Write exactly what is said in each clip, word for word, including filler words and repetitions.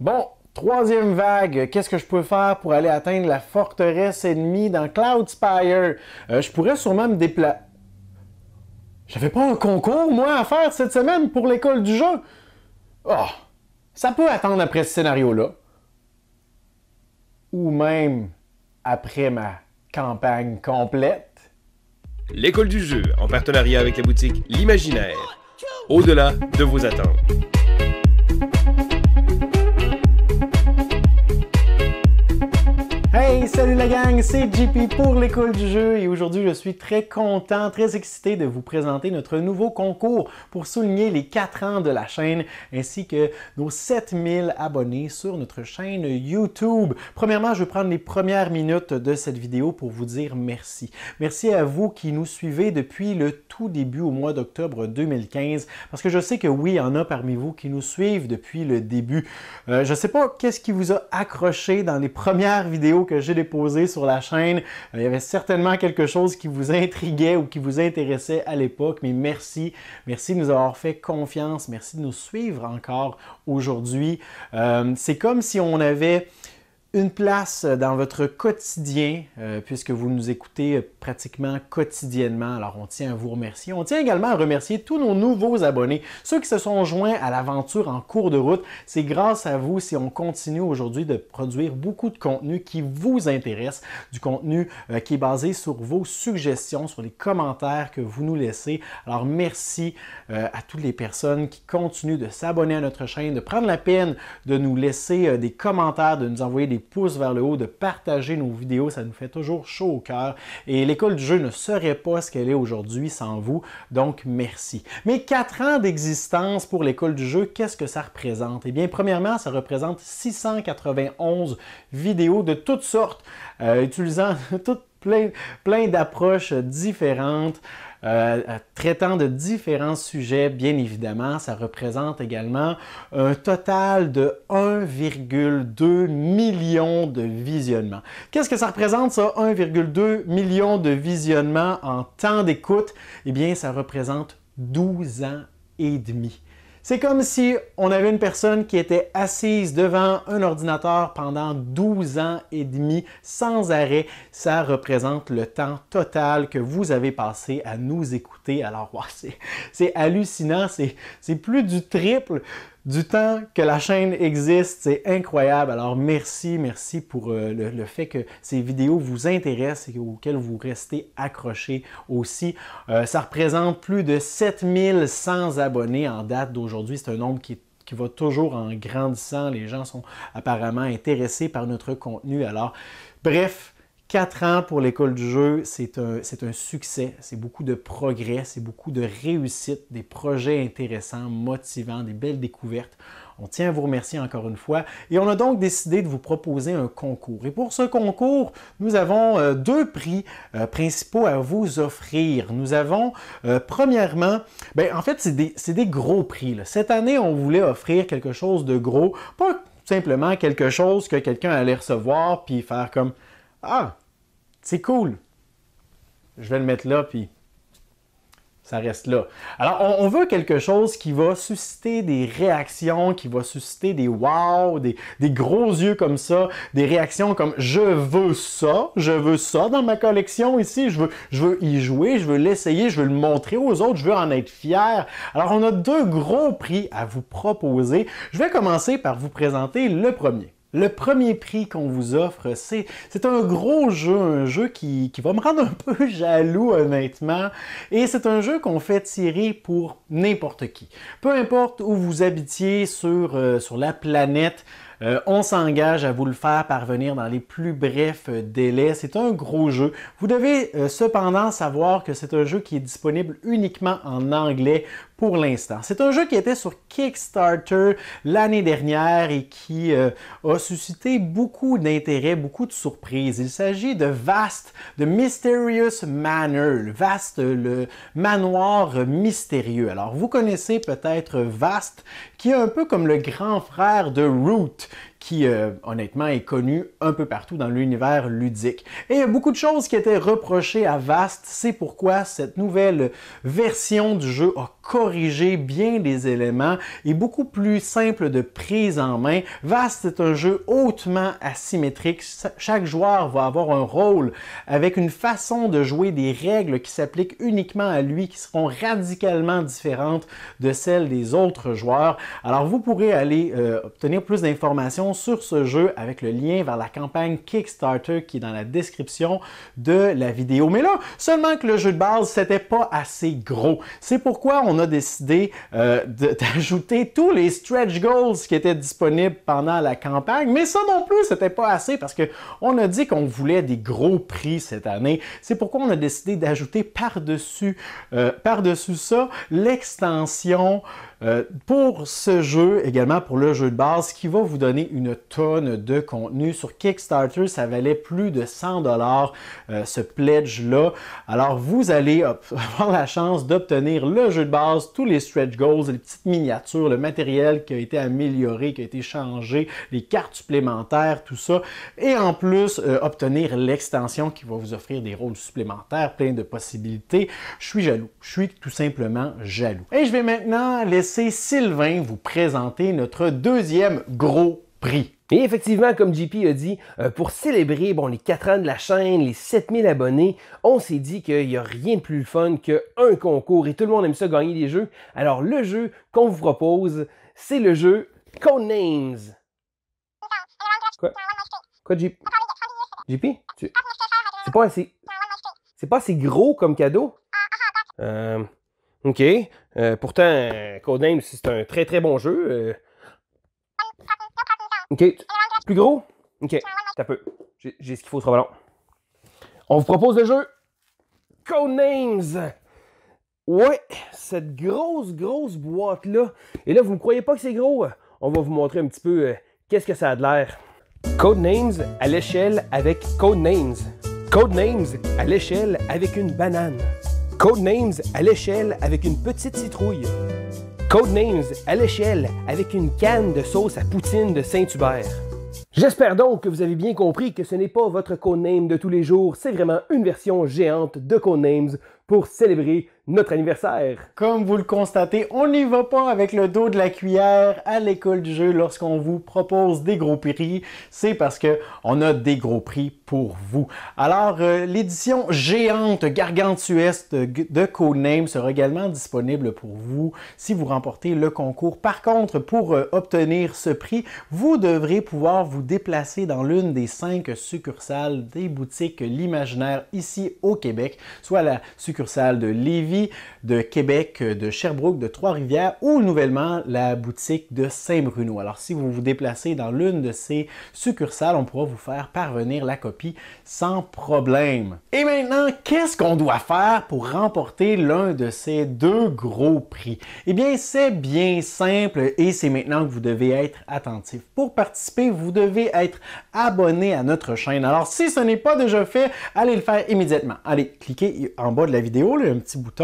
Bon, troisième vague, qu'est-ce que je peux faire pour aller atteindre la forteresse ennemie dans Cloudspire? Euh, je pourrais sûrement me déplacer... J'avais pas un concours, moi, à faire cette semaine pour l'école du jeu? Oh, ça peut attendre après ce scénario-là. Ou même après ma campagne complète. L'école du jeu, en partenariat avec la boutique L'Imaginaire. Au-delà de vos attentes. Hey, salut la gang, c'est J P pour l'école du jeu et aujourd'hui je suis très content, très excité de vous présenter notre nouveau concours pour souligner les quatre ans de la chaîne ainsi que nos sept mille abonnés sur notre chaîne YouTube. Premièrement, je vais prendre les premières minutes de cette vidéo pour vous dire merci. Merci à vous qui nous suivez depuis le tout début au mois d'octobre deux mille quinze parce que je sais que oui, il y en a parmi vous qui nous suivent depuis le début. Euh, je ne sais pas qu'est-ce qui vous a accroché dans les premières vidéos que j'ai déposé sur la chaîne. Il y avait certainement quelque chose qui vous intriguait ou qui vous intéressait à l'époque, mais merci. Merci de nous avoir fait confiance. Merci de nous suivre encore aujourd'hui. Euh, c'est comme si on avait une place dans votre quotidien, euh, puisque vous nous écoutez pratiquement quotidiennement. Alors, on tient à vous remercier. On tient également à remercier tous nos nouveaux abonnés, ceux qui se sont joints à l'aventure en cours de route. C'est grâce à vous si on continue aujourd'hui de produire beaucoup de contenu qui vous intéresse, du contenu euh, qui est basé sur vos suggestions, sur les commentaires que vous nous laissez. Alors, merci euh, à toutes les personnes qui continuent de s'abonner à notre chaîne, de prendre la peine de nous laisser euh, des commentaires, de nous envoyer des pouces vers le haut, de partager nos vidéos, ça nous fait toujours chaud au cœur. Et l'école du jeu ne serait pas ce qu'elle est aujourd'hui sans vous, donc merci. Mais quatre ans d'existence pour l'école du jeu, qu'est-ce que ça représente? Eh bien, premièrement, ça représente six cent quatre-vingt-onze vidéos de toutes sortes, euh, utilisant tout plein, plein d'approches différentes. Euh, traitant de différents sujets, bien évidemment, ça représente également un total de un virgule deux million de visionnements. Qu'est-ce que ça représente, ça, un virgule deux million de visionnements en temps d'écoute? Eh bien, ça représente douze ans et demi. C'est comme si on avait une personne qui était assise devant un ordinateur pendant douze ans et demi sans arrêt. Ça représente le temps total que vous avez passé à nous écouter. Alors, wow, c'est hallucinant, c'est plus du triple du temps que la chaîne existe, c'est incroyable. Alors merci, merci pour euh, le, le fait que ces vidéos vous intéressent et auxquelles vous restez accrochés aussi. Euh, ça représente plus de sept mille cent abonnés en date d'aujourd'hui. C'est un nombre qui est qui va toujours en grandissant. Les gens sont apparemment intéressés par notre contenu. Alors bref, quatre ans pour l'école du jeu, c'est un, un succès, c'est beaucoup de progrès, c'est beaucoup de réussite, des projets intéressants, motivants, des belles découvertes. On tient à vous remercier encore une fois et on a donc décidé de vous proposer un concours. Et pour ce concours, nous avons euh, deux prix euh, principaux à vous offrir. Nous avons euh, premièrement, ben, en fait c'est des, des gros prix. Là. Cette année, on voulait offrir quelque chose de gros, pas simplement quelque chose que quelqu'un allait recevoir puis faire comme « Ah! » C'est cool. Je vais le mettre là, puis ça reste là. Alors, on veut quelque chose qui va susciter des réactions, qui va susciter des « wow », des gros yeux comme ça, des réactions comme « je veux ça, je veux ça dans ma collection ici, je veux, je veux y jouer, je veux l'essayer, je veux le montrer aux autres, je veux en être fier ». Alors, on a deux gros prix à vous proposer. Je vais commencer par vous présenter le premier. Le premier prix qu'on vous offre, c'est un gros jeu, un jeu qui, qui va me rendre un peu jaloux honnêtement. Et c'est un jeu qu'on fait tirer pour n'importe qui. Peu importe où vous habitiez sur, euh, sur la planète, Euh, on s'engage à vous le faire parvenir dans les plus brefs délais. C'est un gros jeu. Vous devez euh, cependant savoir que c'est un jeu qui est disponible uniquement en anglais pour l'instant. C'est un jeu qui était sur Kickstarter l'année dernière et qui euh, a suscité beaucoup d'intérêt, beaucoup de surprises. Il s'agit de Vast, de Mysterious Manor. Vast, le manoir mystérieux. Alors, vous connaissez peut-être Vast, qui est un peu comme le grand frère de Root, qui euh, honnêtement est connu un peu partout dans l'univers ludique. Et il y a beaucoup de choses qui étaient reprochées à Vast, c'est pourquoi cette nouvelle version du jeu a corrigé bien des éléments et beaucoup plus simple de prise en main. Vast est un jeu hautement asymétrique, chaque joueur va avoir un rôle avec une façon de jouer, des règles qui s'appliquent uniquement à lui, qui seront radicalement différentes de celles des autres joueurs. Alors vous pourrez aller euh, obtenir plus d'informations sur ce jeu avec le lien vers la campagne Kickstarter qui est dans la description de la vidéo. Mais là, seulement que le jeu de base, c'était pas assez gros. C'est pourquoi on a décidé euh, d'ajouter tous les stretch goals qui étaient disponibles pendant la campagne, mais ça non plus, c'était pas assez parce qu'on a dit qu'on voulait des gros prix cette année. C'est pourquoi on a décidé d'ajouter par-dessus euh, par-dessus ça l'extension Euh, pour ce jeu, également pour le jeu de base, qui va vous donner une tonne de contenu. Sur Kickstarter, ça valait plus de cent dollars euh, ce pledge-là. Alors, vous allez avoir la chance d'obtenir le jeu de base, tous les stretch goals, les petites miniatures, le matériel qui a été amélioré, qui a été changé, les cartes supplémentaires, tout ça. Et en plus, euh, obtenir l'extension qui va vous offrir des rôles supplémentaires, plein de possibilités. Je suis jaloux. Je suis tout simplement jaloux. Et je vais maintenant laisser c'est Sylvain vous présenter notre deuxième gros prix. Et effectivement, comme J P a dit, pour célébrer bon, les quatre ans de la chaîne, les sept mille abonnés, on s'est dit qu'il n'y a rien de plus fun qu'un concours et tout le monde aime ça gagner des jeux. Alors le jeu qu'on vous propose, c'est le jeu Codenames. Quoi? Quoi J P? J P? Tu... C'est pas assez... C'est pas assez gros comme cadeau? Euh... OK. Euh, pourtant, euh, Codenames, c'est un très très bon jeu. Euh... OK. Plus gros? OK. T'as peu. J'ai ce qu'il faut sur le ballon. On vous propose le jeu Codenames. Ouais, cette grosse grosse boîte-là. Et là, vous ne croyez pas que c'est gros? On va vous montrer un petit peu euh, qu'est-ce que ça a de l'air. Codenames à l'échelle avec Codenames. Codenames à l'échelle avec une banane. Codenames à l'échelle avec une petite citrouille. Codenames à l'échelle avec une canne de sauce à poutine de Saint-Hubert. J'espère donc que vous avez bien compris que ce n'est pas votre Codename de tous les jours, c'est vraiment une version géante de Codenames pour célébrer notre anniversaire. Comme vous le constatez, on n'y va pas avec le dos de la cuillère à l'école du jeu lorsqu'on vous propose des gros prix. C'est parce qu'on a des gros prix pour vous. Alors, euh, l'édition géante gargantuesque de Codename sera également disponible pour vous si vous remportez le concours. Par contre, pour euh, obtenir ce prix, vous devrez pouvoir vous déplacer dans l'une des cinq succursales des boutiques L'Imaginaire ici au Québec, soit la succursale de Lévis, de Québec, de Sherbrooke, de Trois-Rivières ou nouvellement la boutique de Saint-Bruno. Alors si vous vous déplacez dans l'une de ces succursales, on pourra vous faire parvenir la copie sans problème. Et maintenant, qu'est-ce qu'on doit faire pour remporter l'un de ces deux gros prix? Eh bien, c'est bien simple et c'est maintenant que vous devez être attentif. Pour participer, vous devez être abonné à notre chaîne. Alors si ce n'est pas déjà fait, allez le faire immédiatement. Allez, cliquez en bas de la vidéo, là, un petit bouton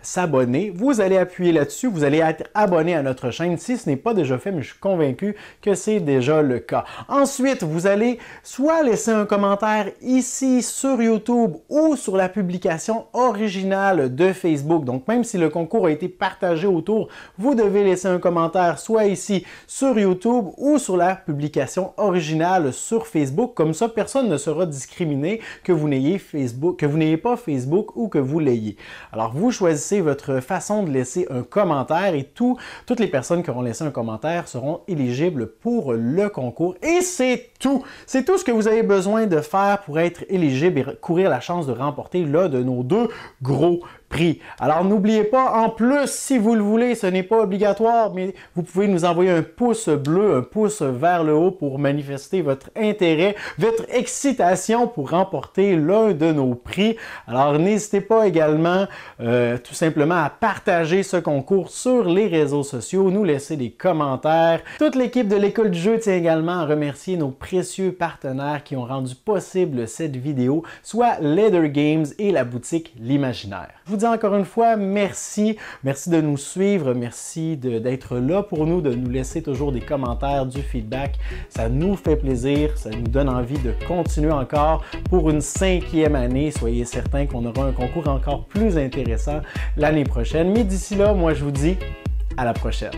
s'abonner, vous allez appuyer là-dessus, vous allez être abonné à notre chaîne si ce n'est pas déjà fait, mais je suis convaincu que c'est déjà le cas. Ensuite, vous allez soit laisser un commentaire ici sur YouTube ou sur la publication originale de Facebook. Donc, même si le concours a été partagé autour, vous devez laisser un commentaire soit ici sur YouTube ou sur la publication originale sur Facebook. Comme ça, personne ne sera discriminé que vous n'ayez Facebook, que vous n'ayez pas Facebook ou que vous l'ayez. Alors, vous choisissez votre façon de laisser un commentaire et tout, toutes les personnes qui auront laissé un commentaire seront éligibles pour le concours. Et c'est tout! C'est tout ce que vous avez besoin de faire pour être éligible et courir la chance de remporter l'un de nos deux gros prix. Alors, n'oubliez pas, en plus, si vous le voulez, ce n'est pas obligatoire, mais vous pouvez nous envoyer un pouce bleu, un pouce vers le haut pour manifester votre intérêt, votre excitation pour remporter l'un de nos prix. Alors, n'hésitez pas également euh, tout simplement à partager ce concours sur les réseaux sociaux, nous laisser des commentaires. Toute l'équipe de l'École du jeu tient également à remercier nos précieux partenaires qui ont rendu possible cette vidéo, soit Leder Games et la boutique L'Imaginaire. vous dis encore une fois merci. Merci de nous suivre. Merci d'être là pour nous, de nous laisser toujours des commentaires, du feedback. Ça nous fait plaisir. Ça nous donne envie de continuer encore pour une cinquième année. Soyez certains qu'on aura un concours encore plus intéressant l'année prochaine. Mais d'ici là, moi, je vous dis à la prochaine.